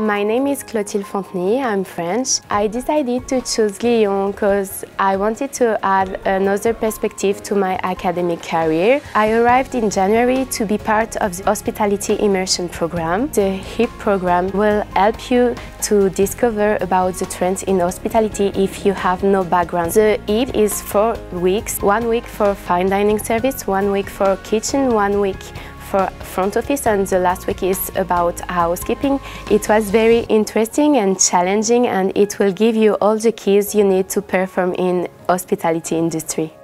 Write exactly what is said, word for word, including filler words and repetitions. My name is Clotilde Fontenay, I'm French. I decided to choose Glion because I wanted to add another perspective to my academic career. I arrived in January to be part of the Hospitality Immersion Program. The HIP program will help you to discover about the trends in hospitality if you have no background. The HIP is four weeks, one week for fine dining service, one week for kitchen, one week for front office, and the last week is about housekeeping. It was very interesting and challenging, and it will give you all the keys you need to perform in hospitality industry.